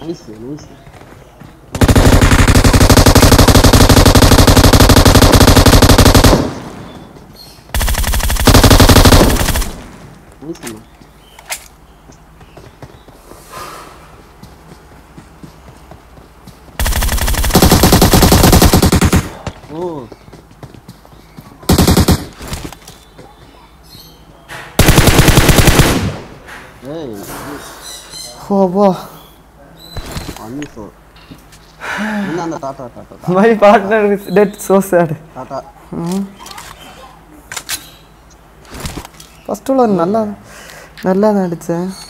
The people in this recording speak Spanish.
Nice. Buenísimo. Oh. Hey. Wow. Wonderful. No, Tata. My partner is dead. So sad. Tata. First of all, nalla nadichchen.